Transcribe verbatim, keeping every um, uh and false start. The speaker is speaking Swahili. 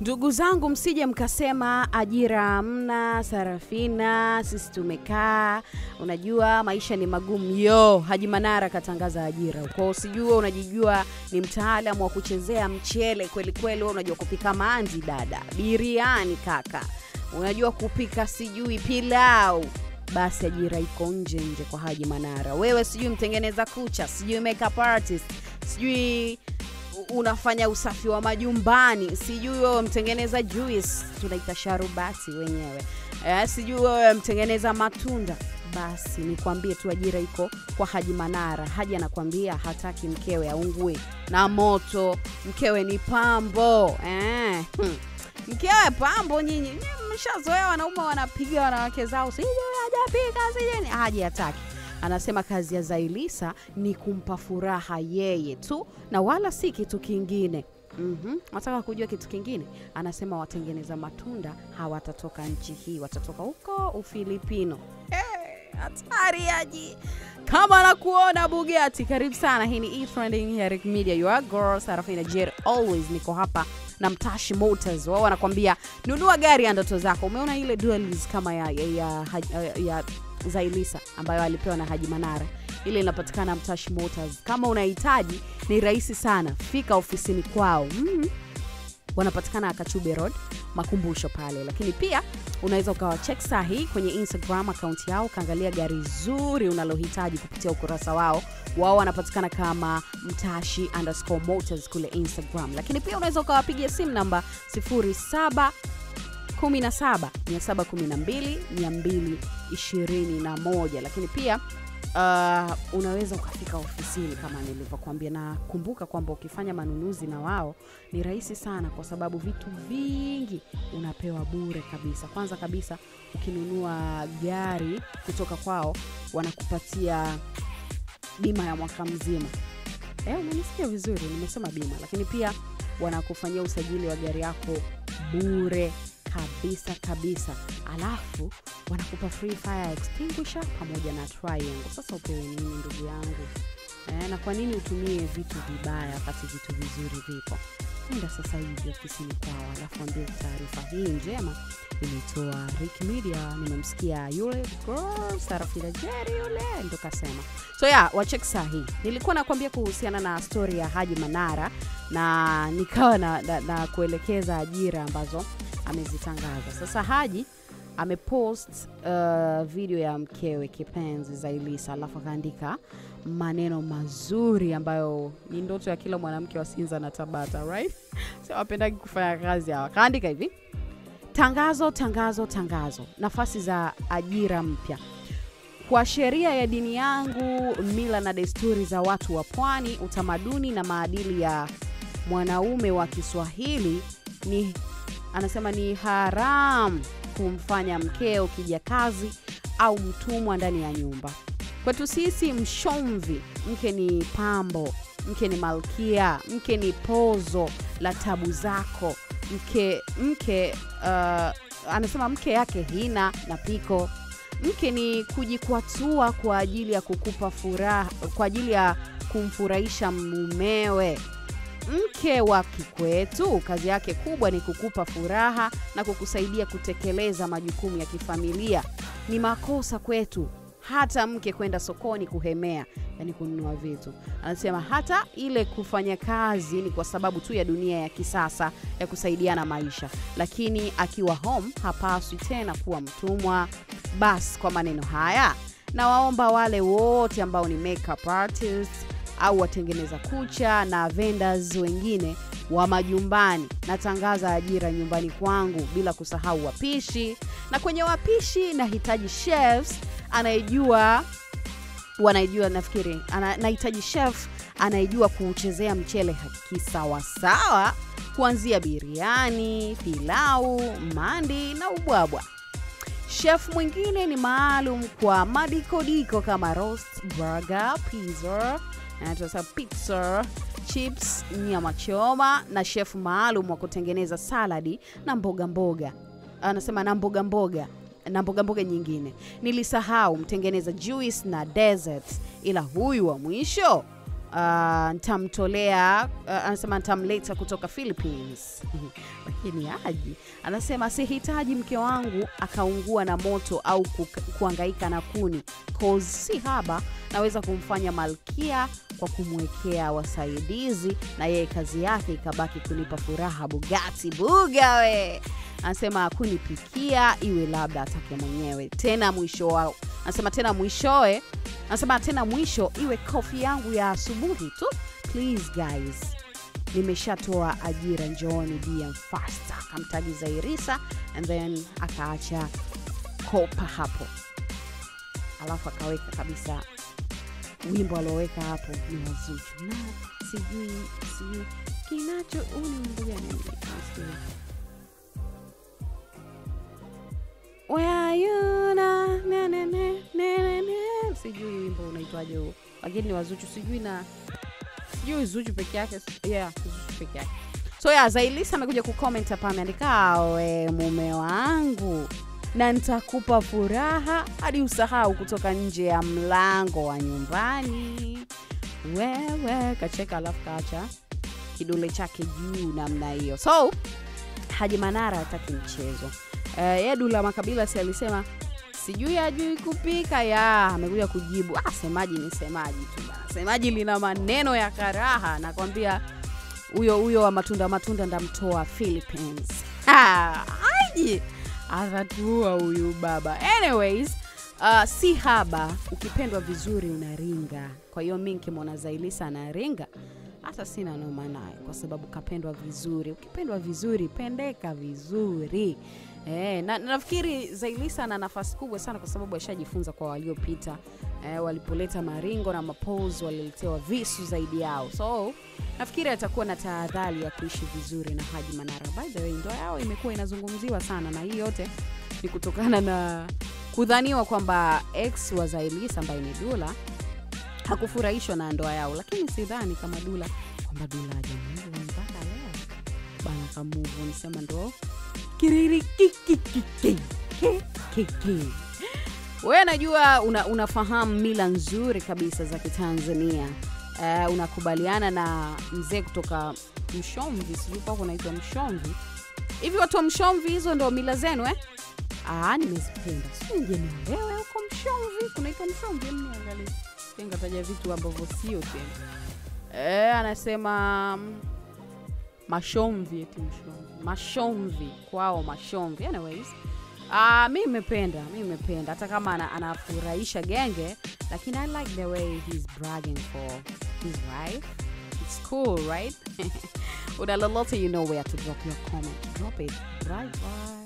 Ndugu zangu, msije mkasema ajira hamna, Sarafina, sisi tumekaa, unajua maisha ni magumu. Yo, Haji Manara katangaza ajira. Kwa usijua, unajijua ni mtaalamu wa kuchezea mchele kweli kweli, unajua kupika maanzi dada, biriani kaka, unajua kupika sijui pilau. Basi ajira iko nje nje kwa Haji Manara. Wewe sijui mtengeneza kucha, sijui makeup artist, sijui unafanya usafi wa majumbani, sijui wewe mtengeneza juice, tunaita sharubati wenyewe, eh, sijui wewe mtengeneza matunda. Basi nikwambie tu ajira iko kwa Haji Manara. Haji anakuambia hataki mkewe aungue na moto, mkewe ni pambo. Eh, hmm. Mkewe pambo, nyinyi mshazoea wanaume wanapiga wanawake zao, sijui hajapika sijeni. Haji hataki. Anasema kazi ya Zailisa ni kumpa furaha yeye tu na wala si kitu kingine. Mhm. Nataka kujua kitu kingine. Anasema watengeneza matunda hawatatoka nchi hii, watatoka huko Ufilipino. Eh, hatari Haji. Kama nakuona Bugatti, karibu sana. Hii ni e-trending ya Rick Media. Your girl Sarafina Jer always niko hapa na Mtashi Motors. Wao wanakuambia nunua gari ya ndoto zako. Umeona ile duels kama ya ya, ya, ya, ya Zailisa ambayo alipewa na Haji Manara, ile inapatikana Mtashi Motors. Kama unahitaji ni rahisi sana, fika ofisini kwao. mm-hmm. Wanapatikana Akatube Road, Makumbu Shopale. Lakini pia unaweza ukawa check sahi kwenye Instagram account yao, kaangalia gari zuri unalohitaji kupitia ukurasa wao. Wao wanapatikana kama Mtashi underscore Motors kule Instagram. Lakini pia unaweza ukawapigia simu namba sifuri saba kumi na saba mia saba kumi na mbili mia mbili ishirini na moja. Lakini pia uh, unaweza ukafika ofisini kama nilivyokuambia, na kumbuka kwamba ukifanya manunuzi na wao ni rahisi sana, kwa sababu vitu vingi unapewa bure kabisa. Kwanza kabisa ukinunua gari kutoka kwao wanakupatia bima ya mwaka mzima. Eh, umenisikia vizuri, nimesema bima. Lakini pia wanakufanyia usajili wa gari yako bure kabisa kabisa. Alafu wanakupa free fire extinguisher pamoja na triangle. Sasa upewe nini ndugu yangu? E, na kwa nini utumie vitu vibaya wakati vitu vizuri vipo? Nenda sasa hivi ofisini kwao, alafu ambie taarifa hii njema ilitoa Rick Media. Nimemsikia yule girl Sarafina Jerry yule ndo kasema. So yeah, wacheck sahi. Nilikuwa nakwambia kuhusiana na story ya Haji Manara na nikawa na, na, na kuelekeza ajira ambazo amezitangaza. Sasa Haji amepost uh, video ya mkewe kipenzi Zailisa, alafu akaandika maneno mazuri ambayo ni ndoto ya kila mwanamke wa Sinza na Tabata, right? Sio wapendagi kufanya kazi hawa. Kaandika hivi: tangazo, tangazo, tangazo, nafasi za ajira mpya. Kwa sheria ya dini yangu, mila na desturi za watu wa pwani, utamaduni na maadili ya mwanaume wa Kiswahili, ni anasema ni haram kumfanya mkeo kijakazi au mtumwa ndani ya nyumba. Kwetu sisi mshomvi, mke ni pambo, mke ni malkia, mke ni pozo la tabu zako. Mke mke uh, anasema mke yake hina na piko. Mke ni kujikwatua kwa ajili ya kukupa furaha, kwa ajili ya kumfurahisha mumewe. Mke wa kikwetu kazi yake kubwa ni kukupa furaha na kukusaidia kutekeleza majukumu ya kifamilia. Ni makosa kwetu hata mke kwenda sokoni kuhemea, yani kununua vitu. Anasema hata ile kufanya kazi ni kwa sababu tu ya dunia ya kisasa ya kusaidiana maisha, lakini akiwa home hapaswi tena kuwa mtumwa. Bas, kwa maneno haya na waomba wale wote ambao ni makeup artists au watengeneza kucha na vendors wengine wa majumbani, natangaza ajira nyumbani kwangu, bila kusahau wapishi. Na kwenye wapishi nahitaji chefs anayejua wanajua, nafikiri ana, nahitaji chef anayejua kuuchezea mchele kisawa sawa, kuanzia biriani, pilau, mandi na ubwabwa. Chef mwingine ni maalum kwa madikodiko kama roast, burger, pizza, anatoa pizza, chips, nyama choma, na chef maalum wa kutengeneza saladi na mboga mboga. Anasema na mboga mboga na mboga mboga nyingine. Nilisahau mtengeneza juice na desserts, ila huyu wa mwisho Uh, nitamtolea uh, anasema nitamleta kutoka Philippines. Lakini Haji anasema sihitaji mke wangu akaungua na moto au kuhangaika na kuni, cause si haba, naweza kumfanya malkia kwa kumwekea wasaidizi na yeye kazi yake ikabaki kunipa furaha. Bugati bugawe anasema kunipikia iwe labda atake mwenyewe. Tena mwisho wao anasema tena mwishoe Anasema tena mwisho iwe kofi yangu ya asubuhi tu. Please guys, nimeshatoa ajira, njooni D M faster. Akamtagi Zailisa and then akaacha kopa hapo. Alafu akaweka kabisa wimbo aloweka hapo ni mzuri. Na sijui sijui kinacho unimbia nini. Where you na na na na na sijui wimbo unaitwaje huo, lakini ni wazuchu, sijui na sijui zuchu peke yake. Yeah, zuchu peke yake. So yeah, Zailisa amekuja kucomment hapa, ameandika we mume wangu na nitakupa furaha hadi usahau kutoka nje ya mlango wa nyumbani. Wewe kacheka, alafu kacha kidole chake juu namna hiyo. So Haji Manara hataki mchezo. Eh uh, Dulla Makabila si alisema sijui ajui kupika, ya amekuja kujibu. Ah, semaji ni semaji tu bana. Semaji lina maneno ya karaha, na kwambia huyo huyo wa matunda matunda ndamtoa Philippines. Ah, aje. Atatua huyu baba. Anyways, uh, si haba ukipendwa vizuri unaringa. Kwa hiyo mimi nikimwona Zailisa anaringa, hata sina noma naye kwa sababu kapendwa vizuri. Ukipendwa vizuri, pendeka vizuri. Eh, na nafikiri Zailisa ana nafasi kubwa sana kwa sababu ashajifunza kwa waliopita. Eh, walipoleta Maringo na Mapoze waliletewa visu zaidi yao. So, nafikiri atakuwa na tahadhari ya kuishi vizuri na Haji Manara. By the way, ndoa yao imekuwa inazungumziwa sana, na hii yote ni kutokana na kudhaniwa kwamba ex wa Zailisa ambaye ni Dulla hakufurahishwa na ndoa yao. Lakini sidhani kama Dulla kwamba Dulla ajambo mpaka leo. Bana kamuvu nisema ndoa kiriri kikikiki kikiki. Wewe najua una, unafahamu mila nzuri kabisa za Kitanzania. Uh, unakubaliana na mzee kutoka Mshomvi, sijui kwa kunaitwa Mshomvi. Hivi watu wa Mshomvi hizo ndio mila zenu eh? Ah, nimezipenda. Sije nielewe huko Mshomvi kunaitwa Mshomvi, mniangalie. Tenga taja vitu ambavyo sio tena. Eh, anasema Mashomvi eti Mshomvi. Mashomvi kwao Mashomvi. Anyways, ah uh, mimi nimependa, mimi nimependa hata kama anafurahisha genge, lakini I like the way he's bragging for his wife. It's cool, right? With a lot, you know where to drop your comment. Drop it right. Bye.